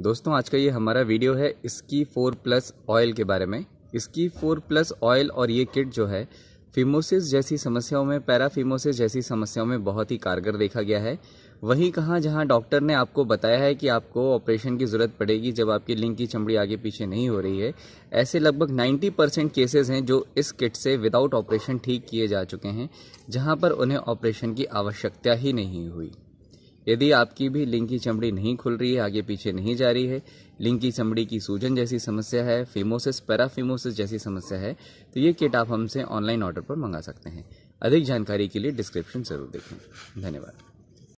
दोस्तों आज का ये हमारा वीडियो है इसकी 4+ ऑयल के बारे में। इसकी 4+ ऑयल और ये किट जो है फिमोसिस जैसी समस्याओं में, पैराफिमोसिस जैसी समस्याओं में बहुत ही कारगर देखा गया है। वहीं कहाँ जहाँ डॉक्टर ने आपको बताया है कि आपको ऑपरेशन की ज़रूरत पड़ेगी जब आपकी लिंग की चमड़ी आगे पीछे नहीं हो रही है, ऐसे लगभग 90% केसेस हैं जो इस किट से विदाउट ऑपरेशन ठीक किए जा चुके हैं, जहाँ पर उन्हें ऑपरेशन की आवश्यकता ही नहीं हुई। यदि आपकी भी लिंग की चमड़ी नहीं खुल रही है, आगे पीछे नहीं जा रही है, लिंग की चमड़ी की सूजन जैसी समस्या है, फिमोसिस पैराफिमोसिस जैसी समस्या है, तो ये किट आप हमसे ऑनलाइन ऑर्डर पर मंगा सकते हैं। अधिक जानकारी के लिए डिस्क्रिप्शन ज़रूर देखें। धन्यवाद।